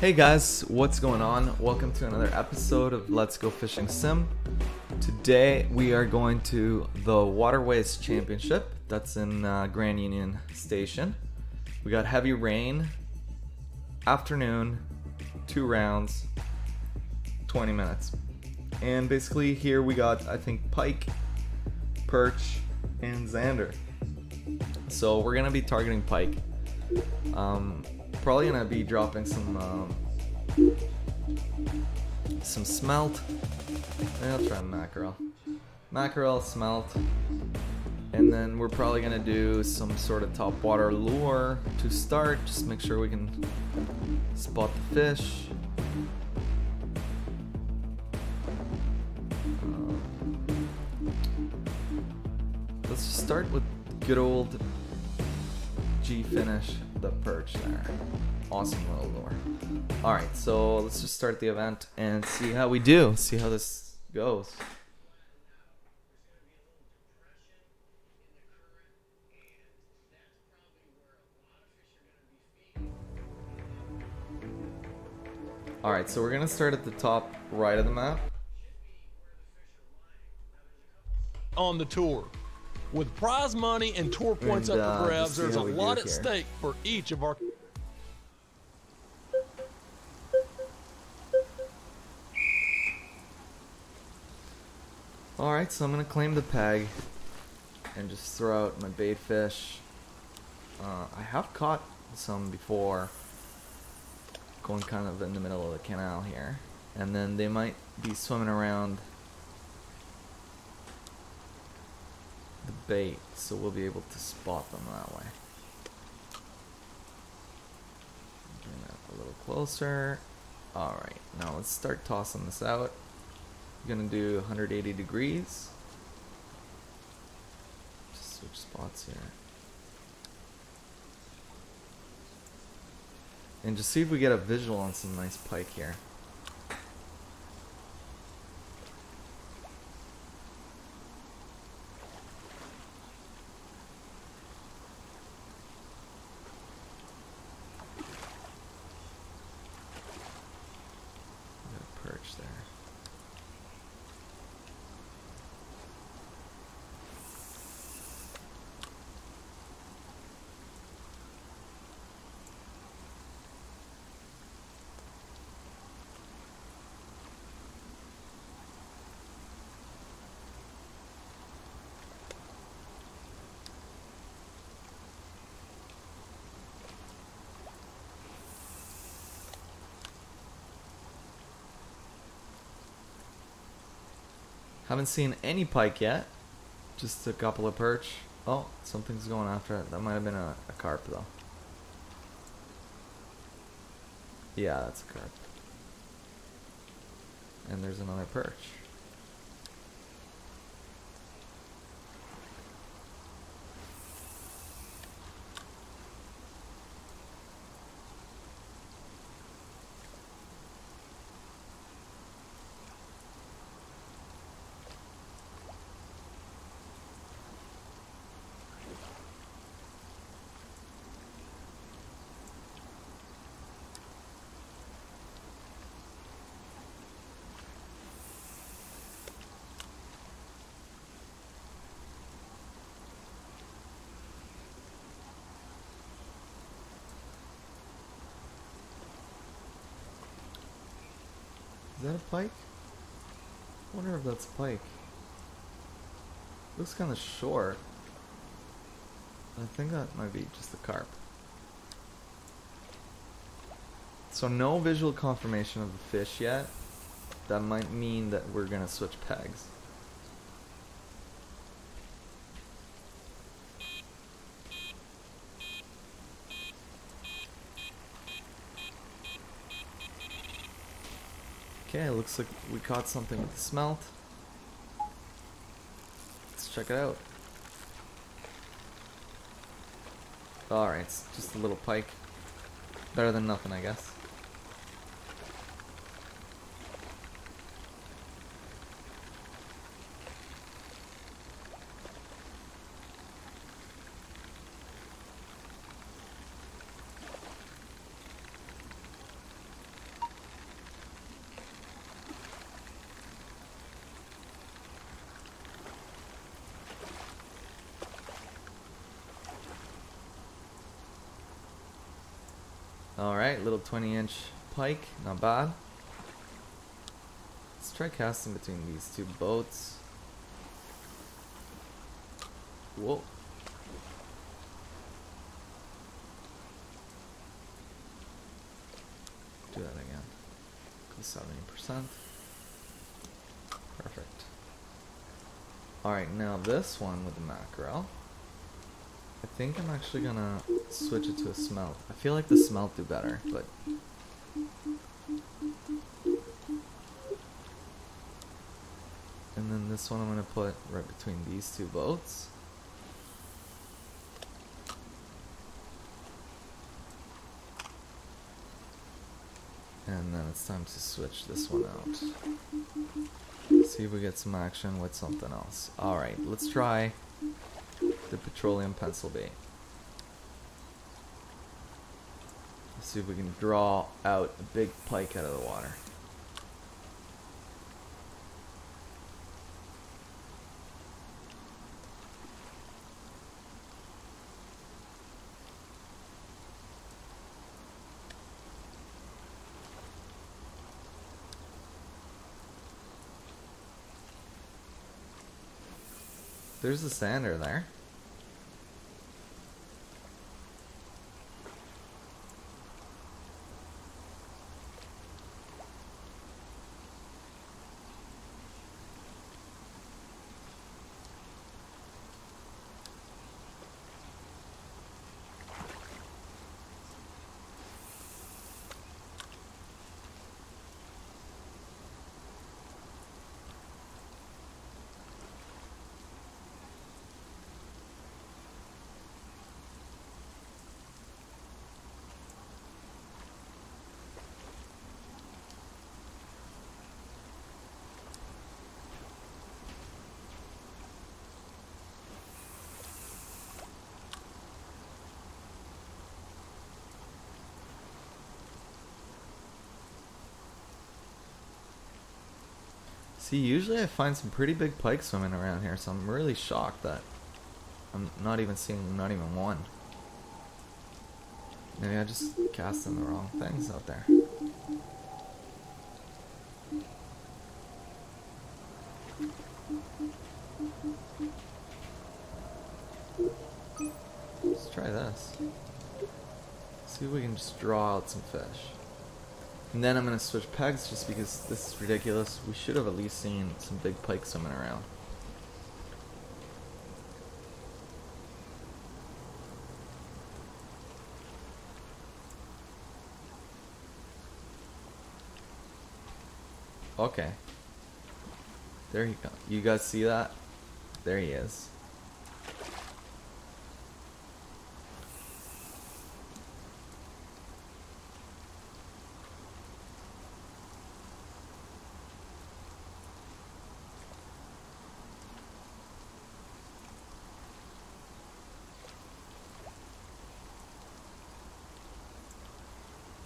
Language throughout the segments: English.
Hey guys, what's going on? Welcome to another episode of Let's Go Fishing Sim. Today we are going to the Waterways Championship that's in Grand Union Station. We got heavy rain, afternoon, 2 rounds, 20 minutes. And basically here we got, I think, pike, perch, and zander. So we're gonna be targeting pike. Probably gonna be dropping some smelt. Maybe I'll try mackerel, smelt, and then we're probably gonna do some sort of topwater lure to start. Just make sure we can spot the fish. Let's just start with good old G finish. The perch there. Awesome little lure. Alright, so let's just start the event and see how we do. See how this goes. Alright, so we're gonna start at the top right of the map. On the tour. With prize money and tour points up for grabs, there's a lot at stake for each of our... Alright, so I'm going to claim the peg and just throw out my bait fish. I have caught some before, going kind of in the middle of the canal here. And then they might be swimming around the bait, so we'll be able to spot them that way. Bring that a little closer. Alright, now let's start tossing this out. I'm gonna do 180 degrees. Just switch spots here. And just see if we get a visual on some nice pike here. Haven't seen any pike yet, just a couple of perch. Oh, something's going after it. That might have been a carp though. Yeah, that's a carp. And there's another perch. Is that a pike? I wonder if that's a pike. Looks kind of short. I think that might be just a carp. So no visual confirmation of the fish yet. That might mean that we're gonna switch pegs. Okay, looks like we caught something with the smelt. Let's check it out. Alright, it's just a little pike. Better than nothing, I guess. Alright, little 20-inch pike, not bad. Let's try casting between these two boats. Whoa. Do that again. 70%. Perfect. Alright, now this one with the mackerel. I think I'm actually gonna switch it to a smelt. I feel like the smelt do better, but... And then this one I'm gonna put right between these two boats. And then it's time to switch this one out. See if we get some action with something else. Alright, let's try the petroleum pencil bait. Let's see if we can draw out a big pike out of the water. There's the sander there. See, usually I find some pretty big pike swimming around here, so I'm really shocked that I'm not even seeing not even one. Maybe I just casting the wrong things out there. Let's try this. See if we can just draw out some fish. And then I'm going to switch pegs just because this is ridiculous. We should have at least seen some big pike swimming around. Okay. There he goes. You guys see that? There he is.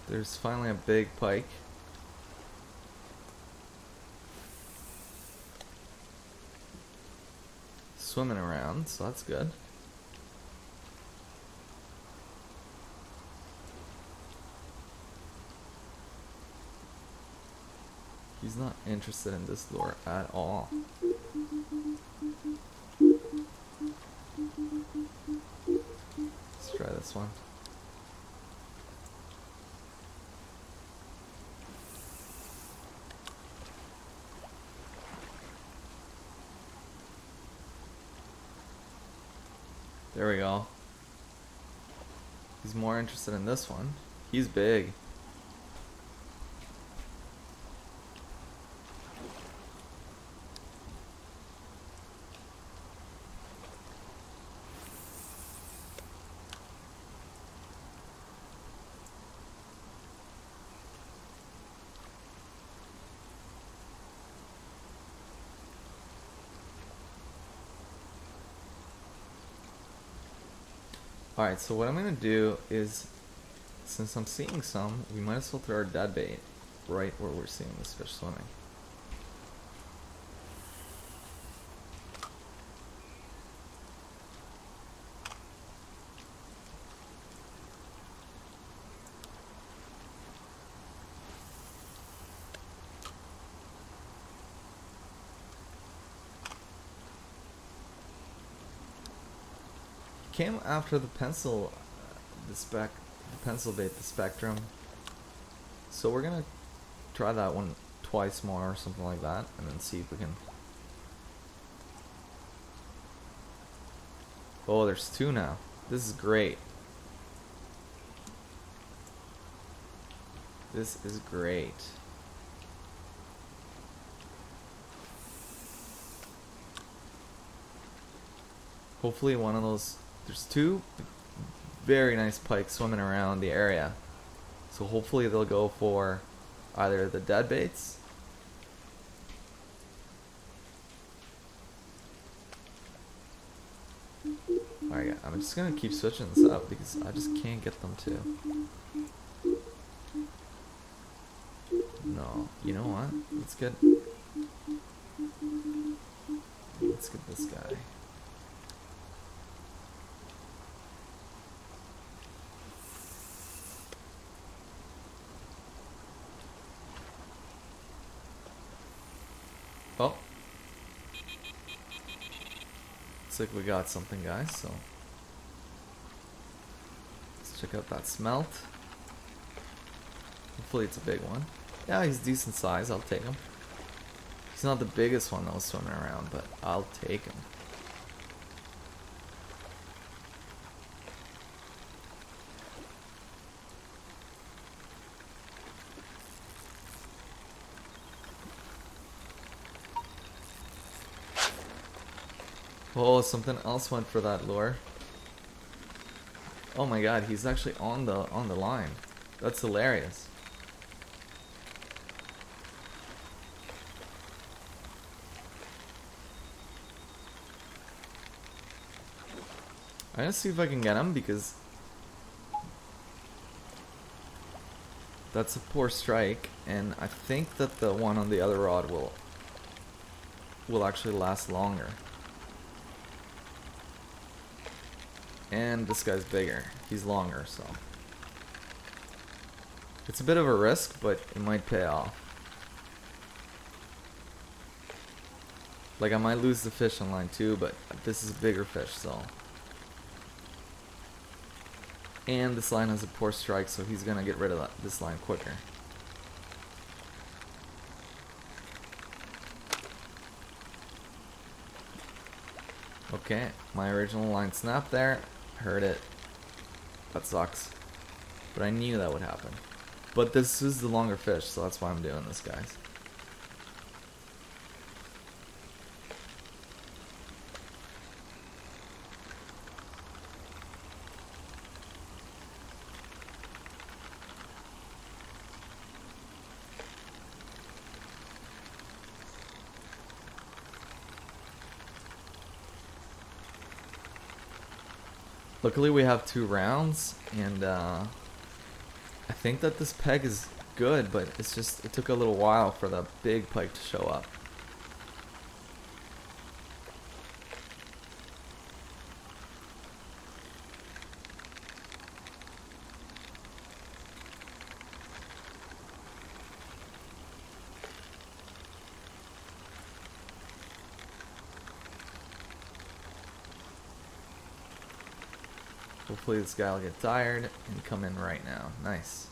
There's finally a big pike. Swimming around, so that's good. He's not interested in this lure at all. Let's try this one. There we go. He's more interested in this one. He's big. Alright, so what I'm going to do is, since I'm seeing some, we might as well throw our dead bait right where we're seeing this fish swimming. came after the pencil, the pencil bait, the spectrum. So we're gonna try that one twice more or something like that, and then see if we can. Oh, there's two now. This is great. This is great. Hopefully one of those, there's two very nice pikes swimming around the area. So hopefully they'll go for either the dead baits . Alright, I'm just gonna keep switching this up because I just can't get them to. No, you know what? Let's get this guy. Oh. Looks like we got something, guys, so let's check out that smelt. Hopefully it's a big one. Yeah, he's decent size, I'll take him. He's not the biggest one that was swimming around, but I'll take him. Oh, something else went for that lure. Oh my god, he's actually on the line. That's hilarious. I'm gonna see if I can get him because that's a poor strike, and I think that the one on the other rod will actually last longer. And this guy's bigger. He's longer, so it's a bit of a risk, but it might pay off. Like, I might lose the fish on line 2, but this is a bigger fish, so. And this line has a poor strike, so he's gonna get rid of this line quicker. Okay, my original line snapped there. Heard it. That sucks. But I knew that would happen. But this is the longer fish, so that's why I'm doing this, guys. Luckily we have 2 rounds, and I think that this peg is good, but it's just, it took a little while for the big pike to show up. Hopefully this guy will get tired and come in right now. Nice.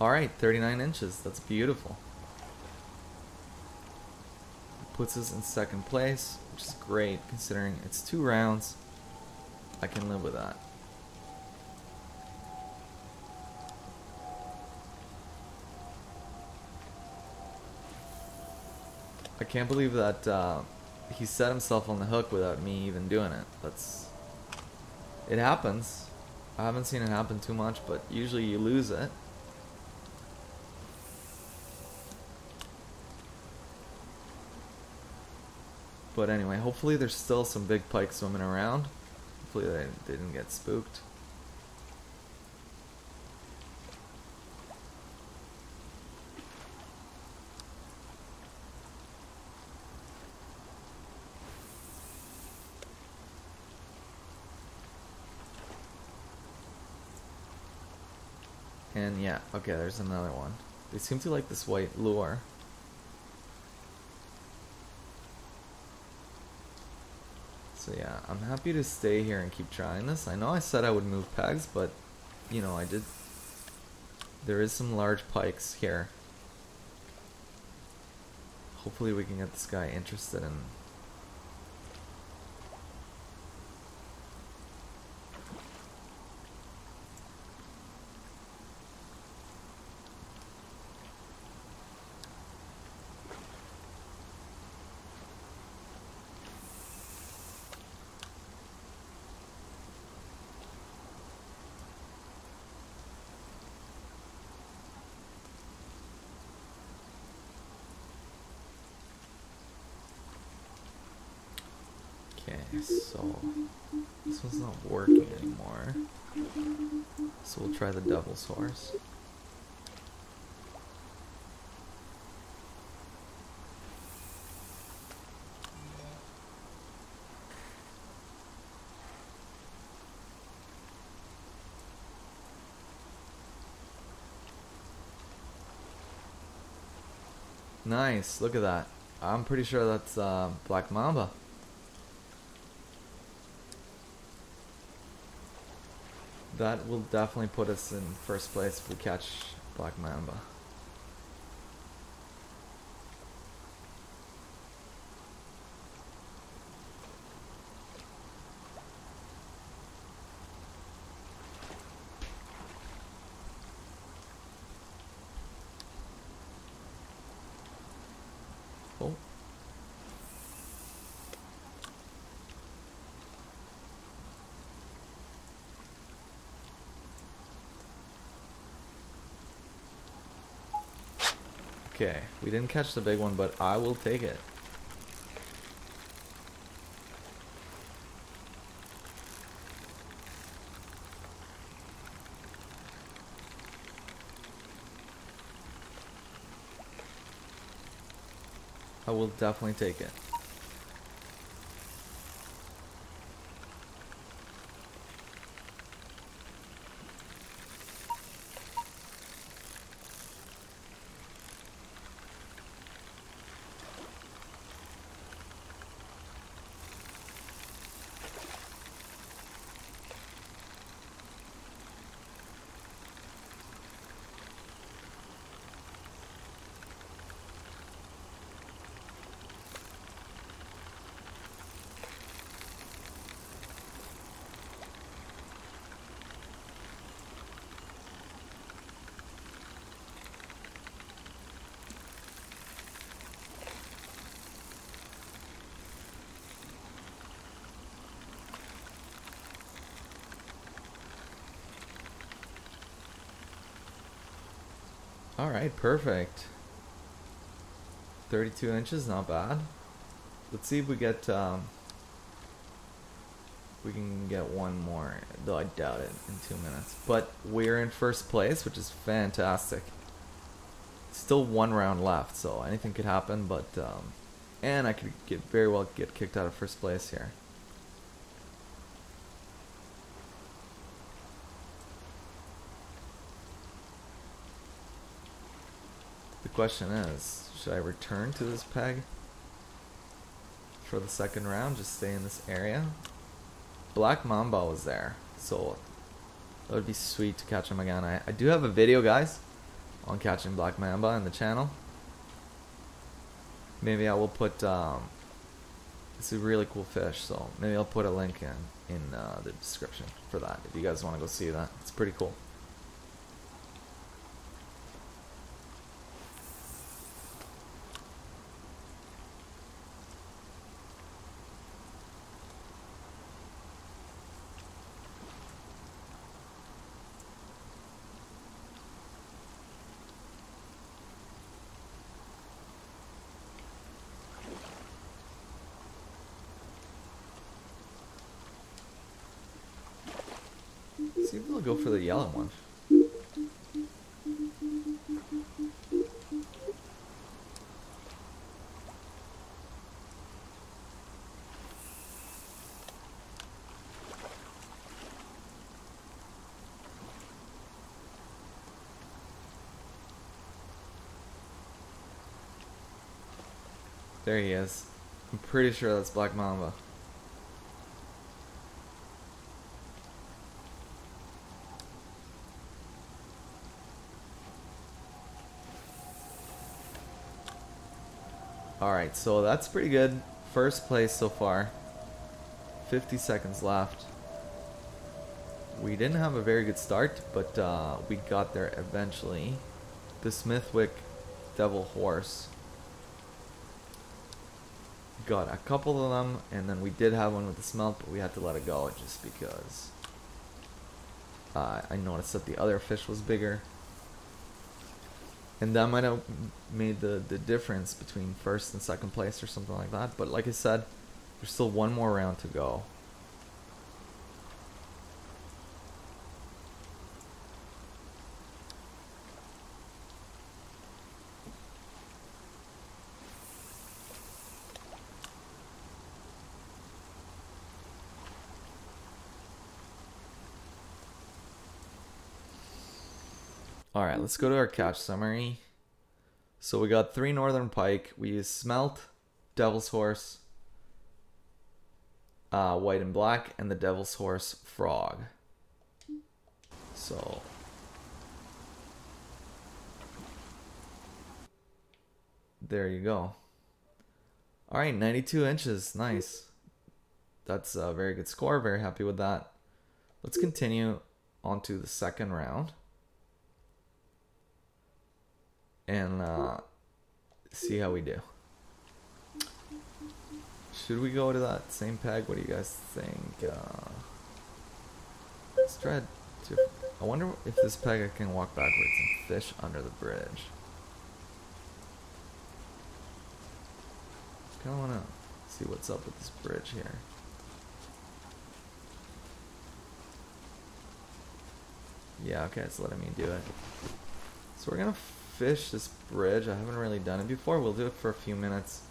Alright, 39 inches. That's beautiful. Puts us in second place, which is great considering it's 2 rounds. I can live with that. I can't believe that he set himself on the hook without me even doing it. That's... it happens. I haven't seen it happen too much, but usually you lose it. But anyway, hopefully there's still some big pike swimming around. Hopefully they didn't get spooked. And yeah, okay, there's another one. They seem to like this white lure. So yeah, I'm happy to stay here and keep trying this. I know I said I would move pegs, but you know, I did. There is some large pikes here. Hopefully we can get this guy interested in... So, this one's not working anymore, so we'll try the Devil's Horse. Nice, look at that. I'm pretty sure that's Black Mamba. That will definitely put us in first place if we catch Black Mamba. Oh. Okay, we didn't catch the big one, but I will take it. I will definitely take it. Alright, perfect. 32 inches, not bad. Let's see if we get, we can get one more, though I doubt it, in 2 minutes. But we're in first place, which is fantastic. Still one round left, so anything could happen, but, and I could very well get kicked out of first place here. Question is, should I return to this peg for the second round, just stay in this area? Black Mamba was there, so that would be sweet to catch him again. I do have a video, guys, on catching Black Mamba on the channel. Maybe I will put, it's a really cool fish, so maybe I'll put a link in the description for that if you guys want to go see that. It's pretty cool. See if we'll go for the yellow one. There he is. I'm pretty sure that's Black Mamba. Alright, so that's pretty good. First place so far. 50 seconds left. We didn't have a very good start, but we got there eventually. The Smithwick Devil's Horse. Got a couple of them, and then we did have one with the smelt, but we had to let it go just because I noticed that the other fish was bigger. And that might have made the difference between first and second place or something like that. But like I said, there's still one more round to go. Alright, let's go to our catch summary. So we got 3 northern pike. We used smelt, devil's horse, white and black, and the devil's horse frog. So there you go. Alright, 92 inches. Nice. That's a very good score. Very happy with that. Let's continue on to the second round. And see how we do. Should we go to that same peg? What do you guys think? Let's try to... I wonder if this peg I can walk backwards and fish under the bridge. Kind of want to see what's up with this bridge here. Yeah, okay, it's letting me do it. So we're going to fish this bridge. I haven't really done it before. We'll do it for a few minutes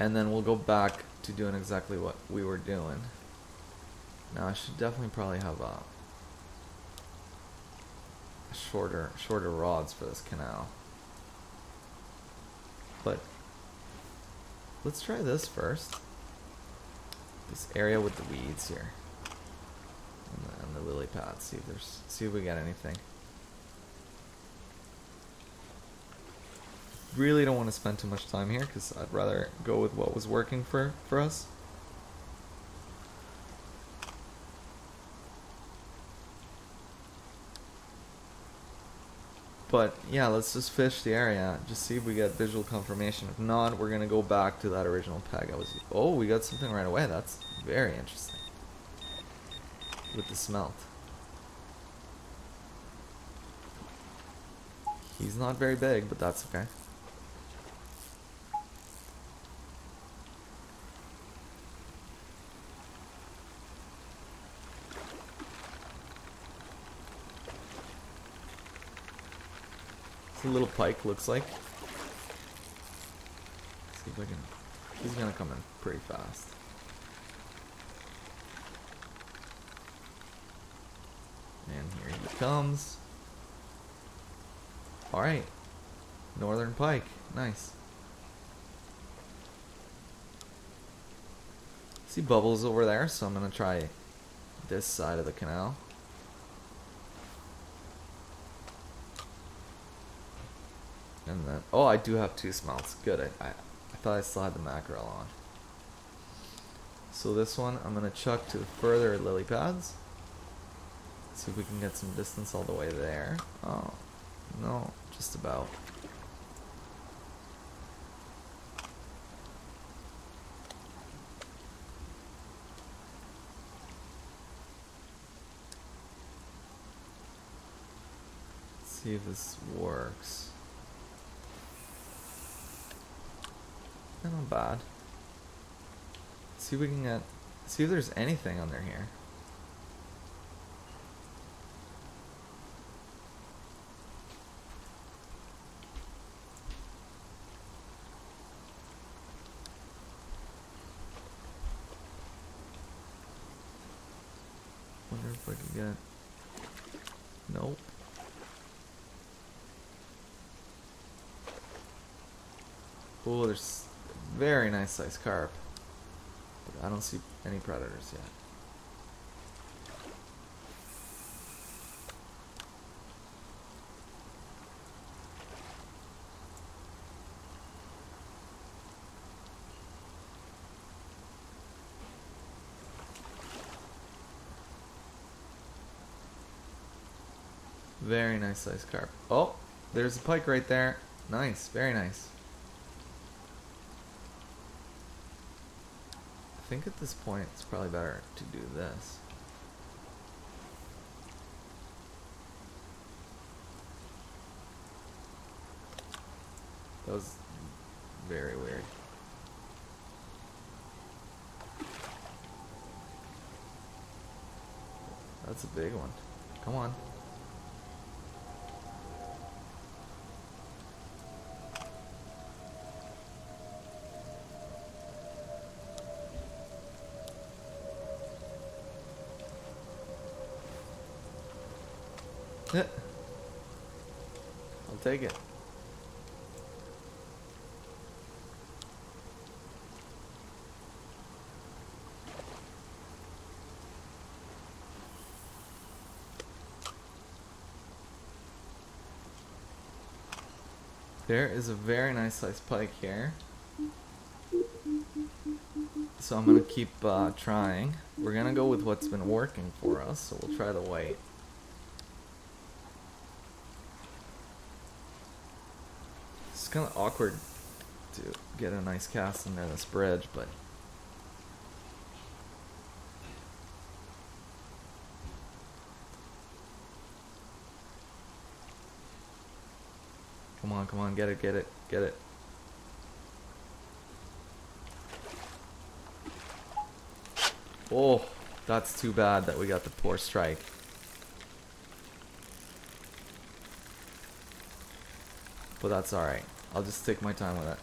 and then we'll go back to doing exactly what we were doing. Now I should definitely probably have a shorter rods for this canal, but let's try this first, this area with the weeds here and the lily pads, see if we got anything. Really don't want to spend too much time here because I'd rather go with what was working for us. But yeah, let's just fish the area, just see if we get visual confirmation. If not, we're gonna go back to that original peg I was. Oh, we got something right away. That's very interesting. With the smelt. He's not very big, but that's okay. A little pike, looks like. See if I can. He's gonna come in pretty fast. And here he comes. Alright. Northern pike. Nice. See bubbles over there, so I'm gonna try this side of the canal. And then, oh, I do have 2 smelts. Good. I thought I still had the mackerel on. So this one, I'm going to chuck to the further lily pads. See if we can get some distance all the way there. Oh, no, just about. Let's see if this works. Not bad. See if we can get. See if there's anything under here. Wonder if I can get. Nope. Oh, there's. Very nice size carp, but I don't see any predators yet. Very nice sized carp. Oh, there's a pike right there. Nice, very nice. I think at this point it's probably better to do this. That was very weird. That's a big one. Come on. I'll take it. There is a very nice sized pike here, so I'm gonna keep trying. We're gonna go with what's been working for us, so we'll try the white. It's kind of awkward to get a nice cast under this bridge, but come on, come on, get it, get it, get it. Oh, that's too bad that we got the poor strike. But that's alright. I'll just take my time with it.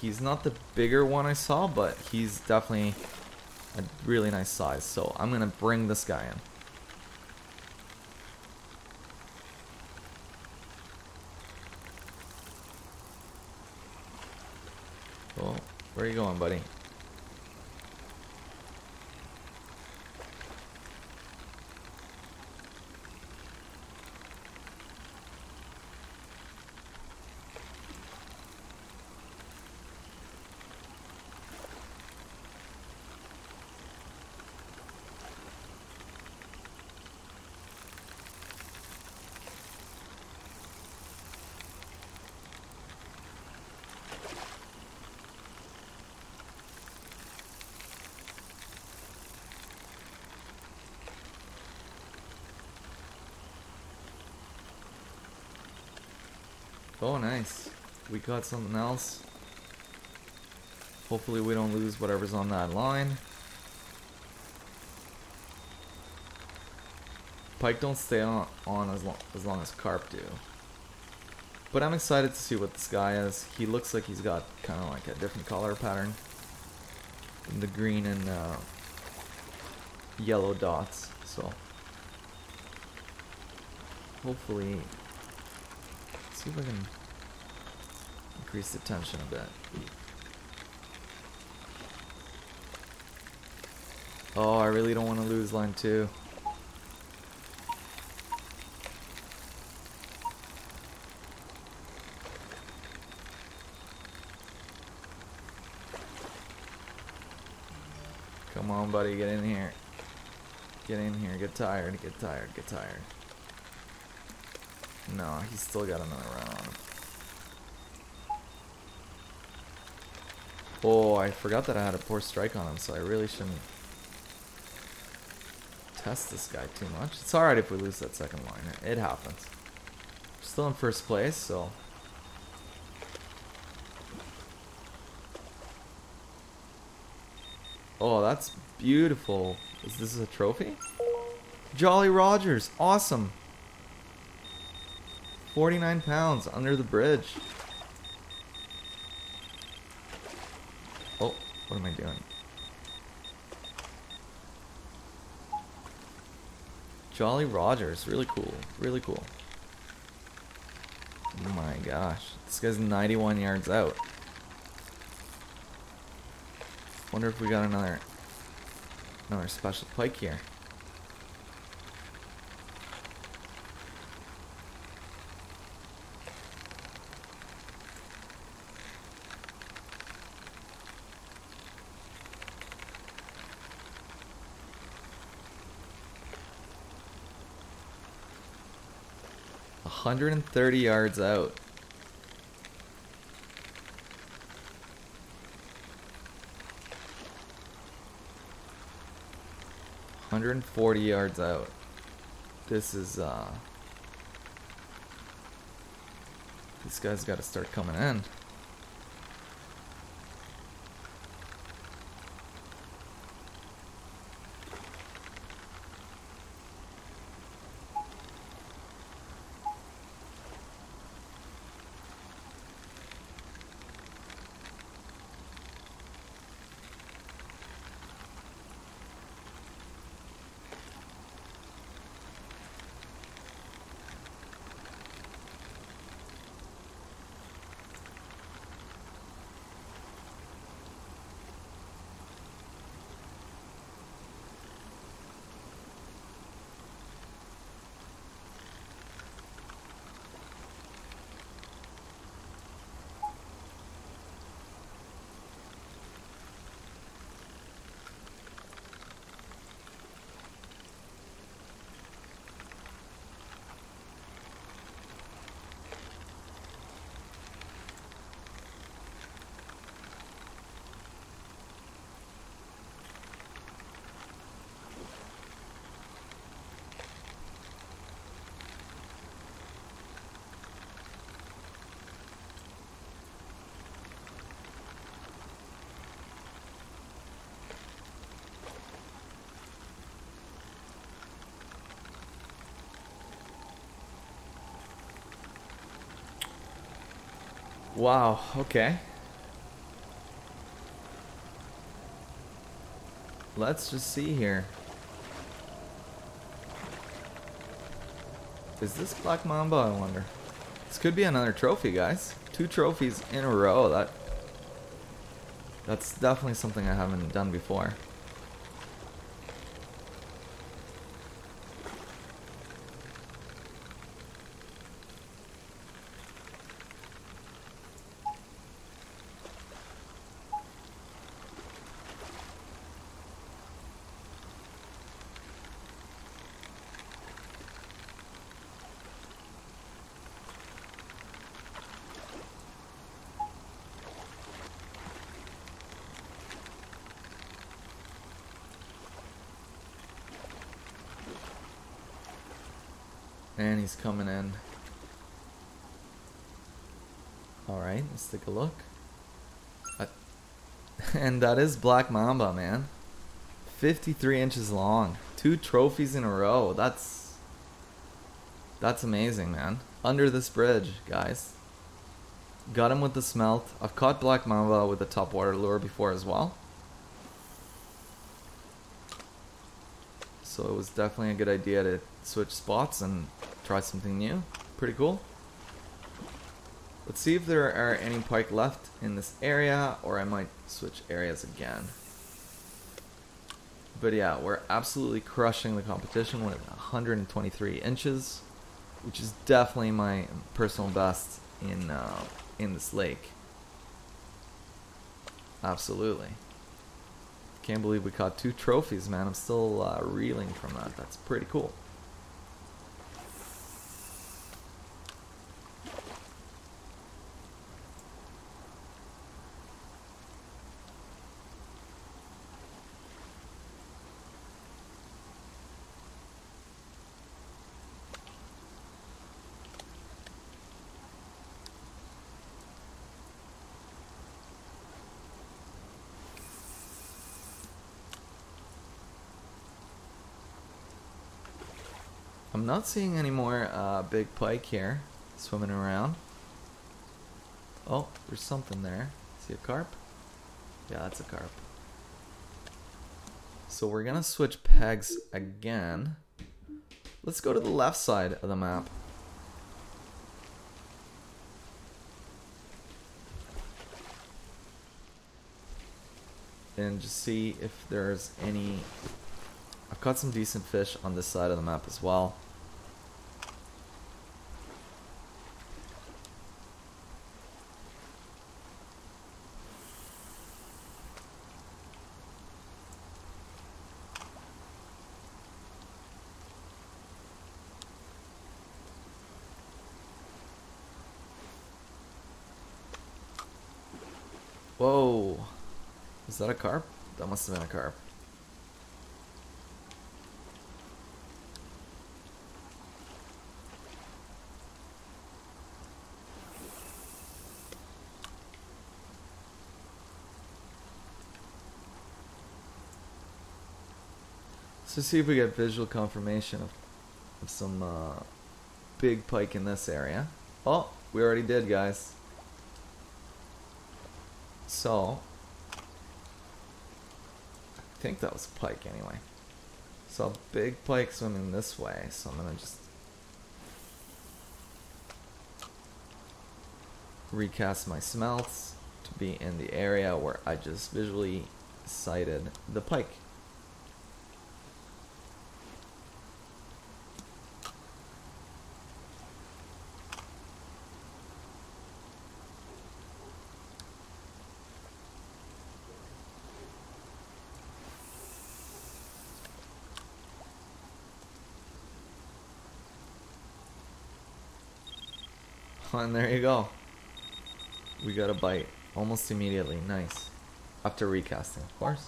He's not the bigger one I saw, but he's definitely a really nice size. So I'm going to bring this guy in. Where are you going, buddy? Oh, nice. We got something else. Hopefully we don't lose whatever's on that line. Pike don't stay on as long as carp do. But I'm excited to see what this guy is. He looks like he's got kind of like a different color pattern than the green and yellow dots. So hopefully... see if I can increase the tension a bit. Oh, I really don't want to lose line 2. Come on, buddy, get in here. Get in here, get tired, get tired, get tired. No, he's still got another round. Oh, I forgot that I had a poor strike on him, so I really shouldn't test this guy too much. It's alright if we lose that second line. It happens. We're still in first place, so... oh, that's beautiful. Is this a trophy? Jolly Rogers! Awesome! 49 pounds under the bridge. Oh, what am I doing? Jolly Rogers, really cool, really cool. Oh my gosh, this guy's 91 yards out. Wonder if we got another special pike here. 130 yards out. One 140 yards out. This is this guy's got to start coming in. Wow, okay. Let's just see here. Is this Black Mamba, I wonder? This could be another trophy, guys. 2 trophies in a row. That's definitely something I haven't done before. And he's coming in. Alright, let's take a look. And that is Black Mamba, man. 53 inches long. 2 trophies in a row. That's amazing, man. Under this bridge, guys. Got him with the smelt. I've caught Black Mamba with a topwater lure before as well. So it was definitely a good idea to switch spots and try something new. Pretty cool. Let's see if there are any pike left in this area, or I might switch areas again. But yeah, we're absolutely crushing the competition with 123 inches, which is definitely my personal best in this lake. Absolutely. Can't believe we caught 2 trophies, man. I'm still reeling from that. That's pretty cool. I'm not seeing any more big pike here swimming around. Oh, there's something there. See a carp? Yeah, that's a carp. So we're gonna switch pegs again. Let's go to the left side of the map. And just see if there's any... I've caught some decent fish on this side of the map as well. Whoa. Is that a carp? That must have been a carp. Let's see if we get visual confirmation of some big pike in this area. Oh, we already did, guys. So, I think that was a pike anyway. Saw big pike swimming this way, so I'm gonna just recast my smelts to be in the area where I just visually sighted the pike. And there you go. We got a bite almost immediately. Nice. After recasting, of course.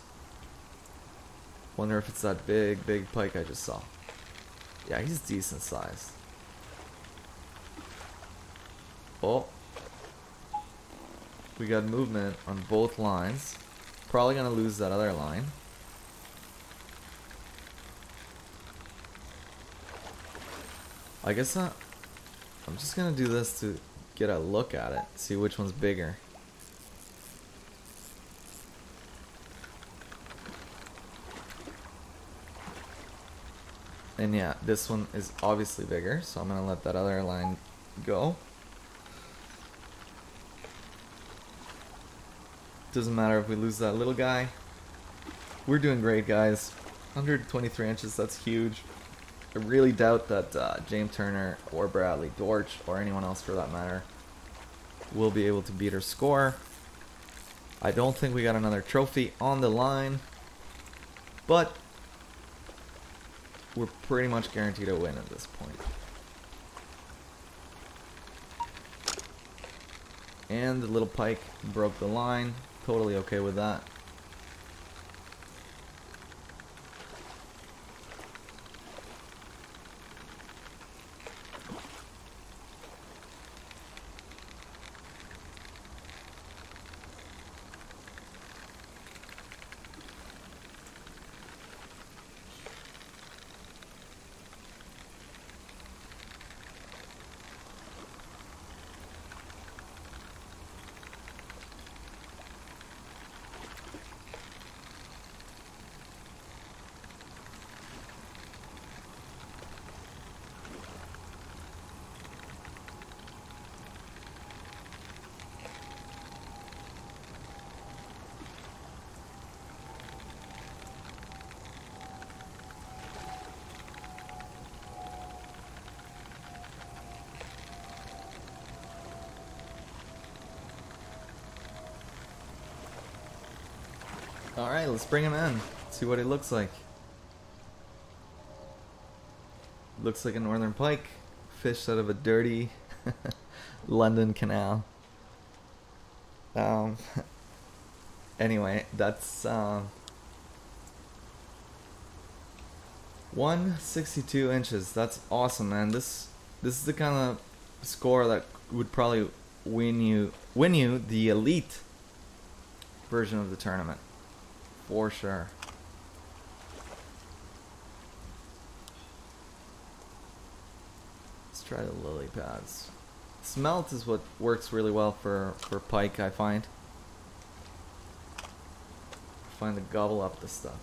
Wonder if it's that big pike I just saw. Yeah, he's decent sized. Oh. We got movement on both lines. Probably gonna lose that other line. I guess not. I'm just gonna do this to get a look at it, see which one's bigger. And yeah, this one is obviously bigger, so I'm gonna let that other line go. Doesn't matter if we lose that little guy. We're doing great, guys. 123 inches, that's huge. I really doubt that James Turner or Bradley Dortch, or anyone else for that matter, will be able to beat her score. I don't think we got another trophy on the line, but we're pretty much guaranteed a win at this point. And the little pike broke the line. Totally okay with that. Alright, let's bring him in. See what he looks like. Looks like a northern pike. Fished out of a dirty London canal. Anyway, that's 162 inches. That's awesome, man. This is the kind of score that would probably win you the elite version of the tournament. For sure. Let's try the lily pads. Smelt is what works really well for pike, I find. Find the gobble up the stuff.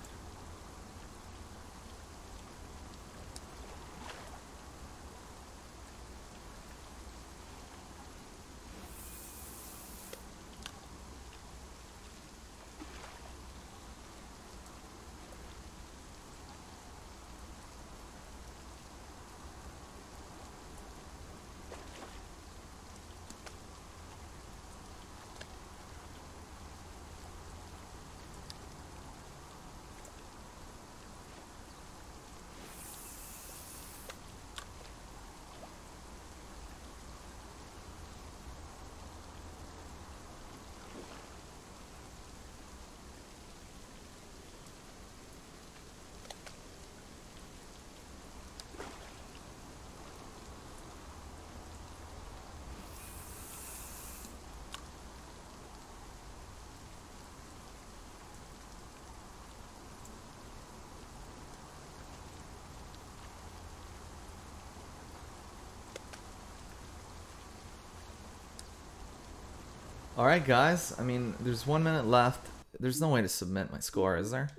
Alright guys, I mean, there's 1 minute left. There's no way to submit my score, is there?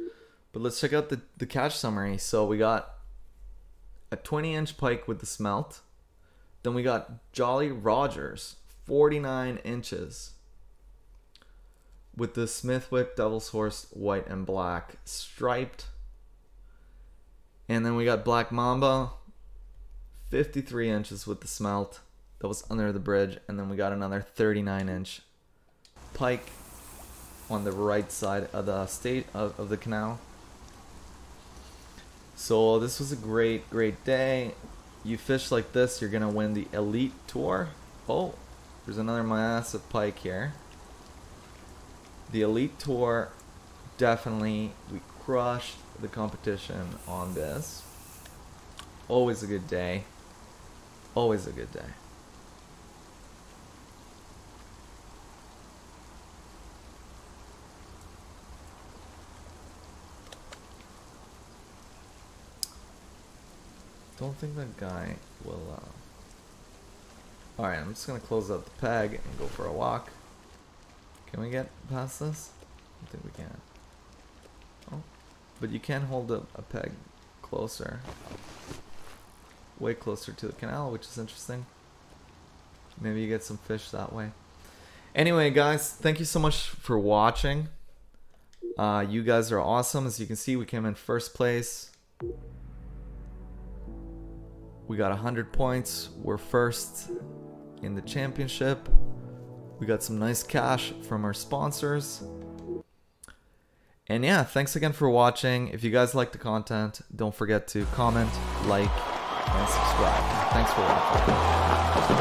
But let's check out the catch summary. So we got a 20-inch pike with the smelt. Then we got Jolly Rogers, 49 inches. With the Smithwick Devil's Horse, white and black, striped. And then we got Black Mamba, 53 inches with the smelt. That was under the bridge. And then we got another 39-inch pike on the right side of the of the canal. So this was a great day. You fish like this, you're gonna win the elite tour. Oh, there's another massive pike here. The elite tour, definitely we crushed the competition on this. Always a good day, always a good day. Don't think that guy will Alright, I'm just gonna close out the peg and go for a walk. Can we get past this? I don't think we can. Oh, but you can hold a peg closer, way closer to the canal, which is interesting. Maybe you get some fish that way. Anyway guys, thank you so much for watching. You guys are awesome. As you can see, we came in first place. We got 100 points. We're first in the championship. We got some nice cash from our sponsors. And yeah, thanks again for watching. If you guys like the content, don't forget to comment, like, and subscribe. Thanks for watching.